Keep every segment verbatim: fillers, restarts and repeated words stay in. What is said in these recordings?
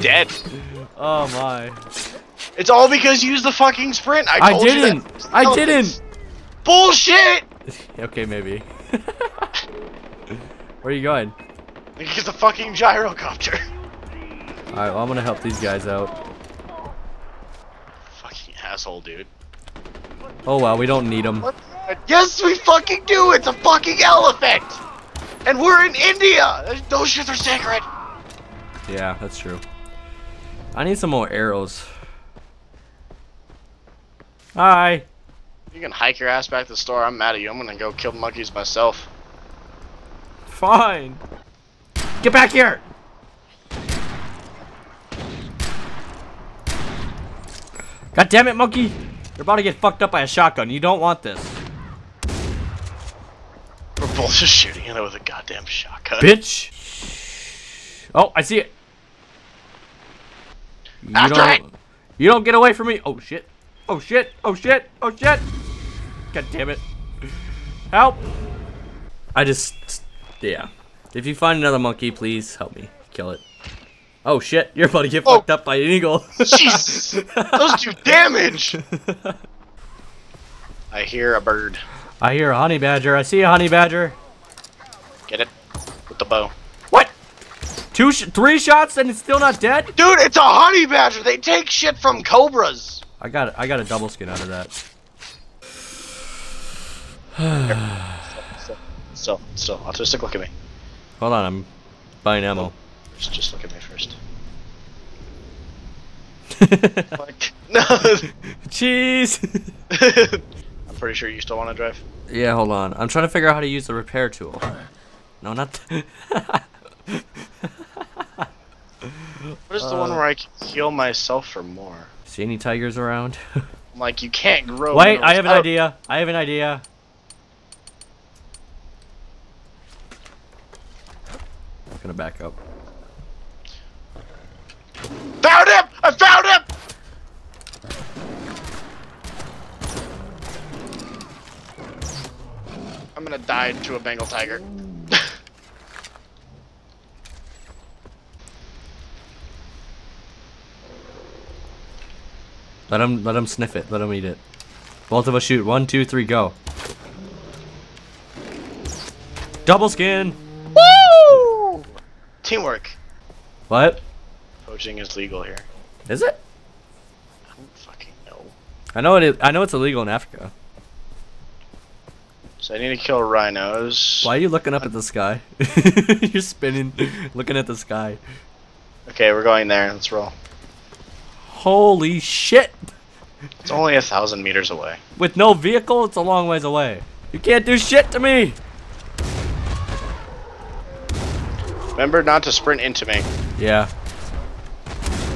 dead. Oh my. It's all because you used the fucking sprint. I, told I didn't. You that. I didn't. Bullshit. Okay, maybe. Where are you going? Because the fucking gyrocopter. All right, well, I'm gonna help these guys out. Fucking asshole, dude. Oh wow, we don't need them. Yes, we fucking do. It's a fucking elephant, and we're in India. Those shits are sacred. Yeah, that's true. I need some more arrows. Hi. You can hike your ass back to the store. I'm mad at you. I'm gonna go kill monkeys myself. Fine. Get back here. God damn it, monkey! You're about to get fucked up by a shotgun. You don't want this. We're both just shooting at it with a goddamn shotgun. Bitch! Oh, I see it. You After don't. It. You don't get away from me. Oh shit! Oh shit! Oh shit! Oh shit! God damn it! Help! I just, yeah. If you find another monkey, please help me kill it. Oh shit, you're about to get oh. fucked up by an eagle. Jesus! Those do damage! I hear a bird. I hear a honey badger. I see a honey badger. Get it. With the bow. What? Two, sh three shots and it's still not dead? Dude, it's a honey badger! They take shit from cobras! I got I got a double skin out of that. so, so, so, autistic, look at me. Hold on, I'm buying ammo. Oh. Just look at me first. Fuck. No. Jeez. I'm pretty sure you still want to drive. Yeah, hold on. I'm trying to figure out how to use the repair tool. No, not. Th what is the uh, one where I can heal myself for more? See any tigers around? Like you can't grow. Wait, I have an out. idea. I have an idea. I'm gonna back up. Found him! I found him! I'm gonna die to a Bengal tiger. Let him, let him sniff it. Let him eat it. Both of us shoot. One, two, three, go. Double skin. Woo! Teamwork. What? Poaching is legal here. Is it? I don't fucking know. I know it is. I know it's illegal in Africa. So I need to kill rhinos. Why are you looking up at the sky? You're spinning, looking at the sky. Okay, we're going there. Let's roll. Holy shit! It's only a thousand meters away. With no vehicle, it's a long ways away. You can't do shit to me. Remember not to sprint into me. Yeah.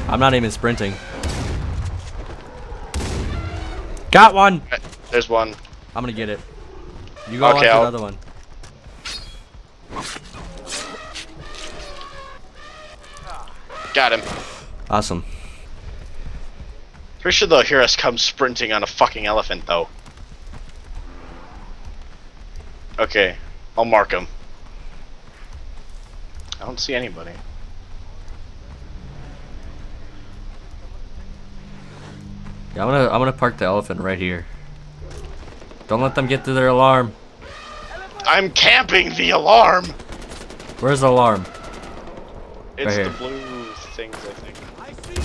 I'm not even sprinting. Got one. There's one. I'm gonna get it. You go okay, on to another one. Got him. Awesome. Pretty sure they'll hear us come sprinting on a fucking elephant, though. Okay, I'll mark him. I don't see anybody. Yeah, I'm gonna I'm gonna park the elephant right here. Don't let them get to their alarm. I'm camping the alarm. Where's the alarm? It's right the blue things, I think. I see.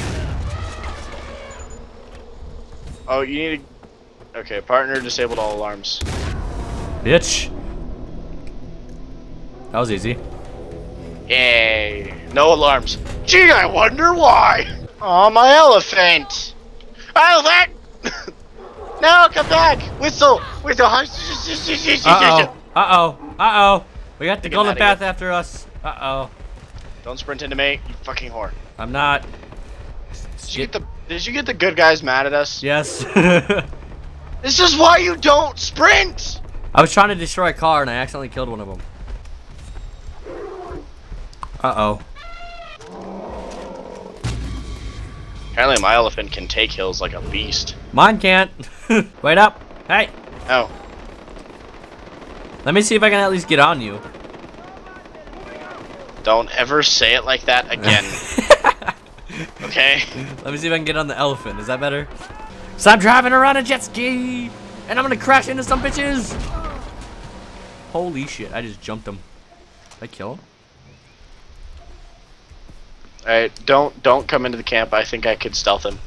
Oh, you need to. Okay, partner disabled all alarms. Bitch. That was easy. Yay! No alarms. Gee, I wonder why. Oh, my elephant. Elephant! No, come back! Whistle! Whistle! Uh-oh. Uh-oh. Uh-oh. We got the golden path after us. Uh-oh. Don't sprint into me, you fucking whore. I'm not. Did you get the, did you get the good guys mad at us? Yes. This is why you don't sprint! I was trying to destroy a car and I accidentally killed one of them. Uh-oh. Apparently my elephant can take hills like a beast. Mine can't. Wait up. Hey. Oh. Let me see if I can at least get on you. Don't ever say it like that again. Okay. Let me see if I can get on the elephant. Is that better? So I'm driving around a jet ski, and I'm gonna crash into some bitches. Holy shit! I just jumped him. Did I kill him? All right, don't don't come into the camp. I think I could stealth him.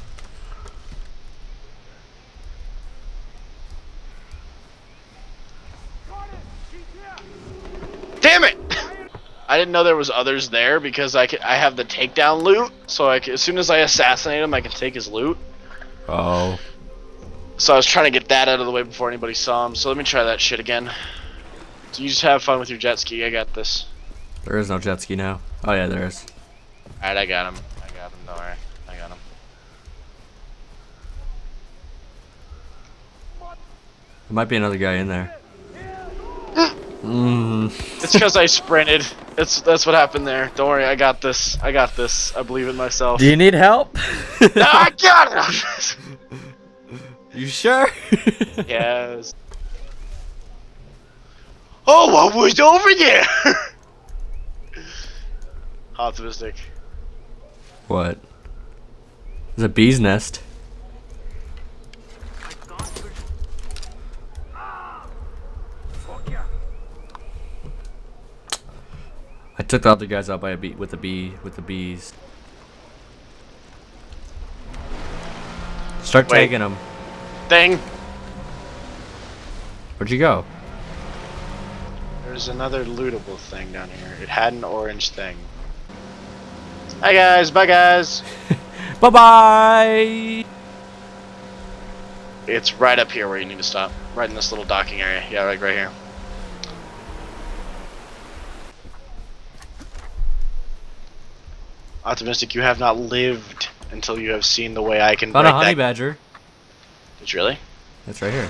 Damn it! I didn't know there was others there because I could, I have the takedown loot, so I could, as soon as I assassinate him, I can take his loot. Oh. So I was trying to get that out of the way before anybody saw him. So let me try that shit again. So you just have fun with your jet ski. I got this. There is no jet ski now. Oh yeah, there is. All right, I got him. I got him. Don't worry. I got him. There might be another guy in there. Mm. It's because I sprinted. That's that's what happened there. Don't worry, I got this. I got this. I believe in myself. Do you need help? No, I got it. You sure? Yes. Oh, I was over there. Optimistic. What? There's a bee's nest. I took the other guys out by a bee with a bee with the bees. Start Wait. taking them. Dang. Where'd you go? There's another lootable thing down here. It had an orange thing. Hi guys, bye guys. Bye bye. It's right up here where you need to stop. Right in this little docking area. Yeah, like right here. Optimistic, you have not lived until you have seen the way I can break that. Found a honey badger. Did you really? It's right here.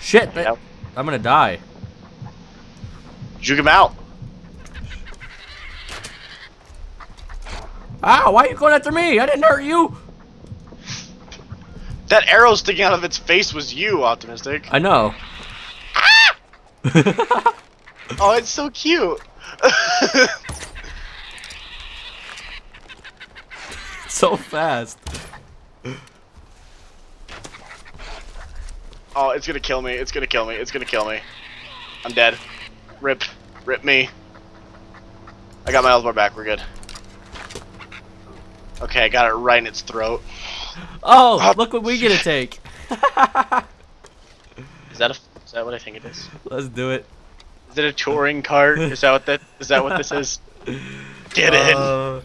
Shit, but I'm gonna die. Juke him out. Ow, why are you going after me? I didn't hurt you. That arrow sticking out of its face was you, Optimistic. I know. Ah! Oh, it's so cute. So fast. Oh, it's gonna kill me. It's gonna kill me. It's gonna kill me. I'm dead. Rip. Rip me. I got my health bar back. We're good. Okay, I got it right in its throat. Oh, oh look what we get to take. Is that a, is that what I think it is? Let's do it. Is it a touring cart? Is that what that? Is that what this is? Get in. Uh,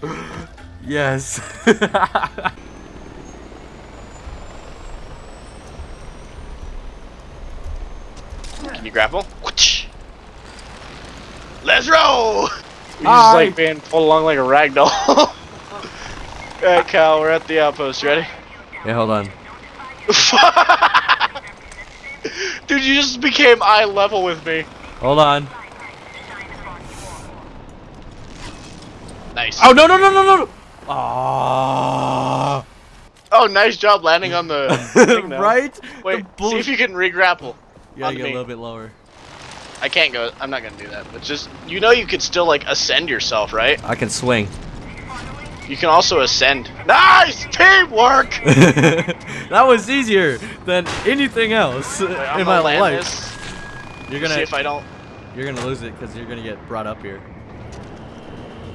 yes. Can you grapple? Let's roll. You just like being pulled along like a ragdoll. All right, Kyle, we're at the outpost. You ready? Yeah, hold on. Dude, you just became eye level with me. Hold on. Nice. Oh no no no no no! Ah! Oh, nice job landing on the thing, right? Wait, the see if you can re-grapple. You gotta get me. A little bit lower. I can't go. I'm not gonna do that. But just you know, you could still like ascend yourself, right? I can swing. You can also ascend. Nice teamwork. That was easier than anything else Wait, in my life. This. You're gonna see if I don't. You're gonna lose it because you're gonna get brought up here.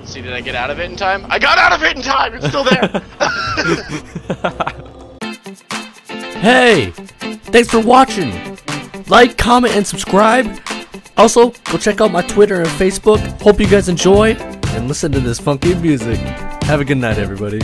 See, did I get out of it in time? I got out of it in time. It's still there. Hey, thanks for watching. Like, comment, and subscribe. Also, go check out my Twitter and Facebook. Hope you guys enjoy and listen to this funky music. Have a good night, everybody.